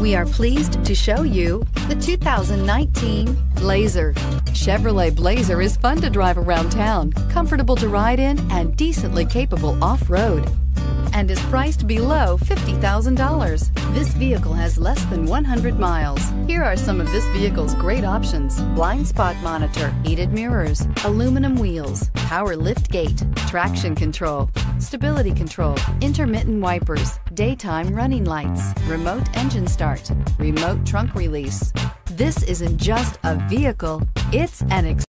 We are pleased to show you the 2019 Blazer. Chevrolet Blazer is fun to drive around town, comfortable to ride in, and decently capable off-road, and is priced below $50,000. This vehicle has less than 100 miles. Here are some of this vehicle's great options: blind spot monitor, heated mirrors, aluminum wheels, power lift gate, traction control, stability control, intermittent wipers, daytime running lights, remote engine start, remote trunk release. This isn't just a vehicle, it's an experience.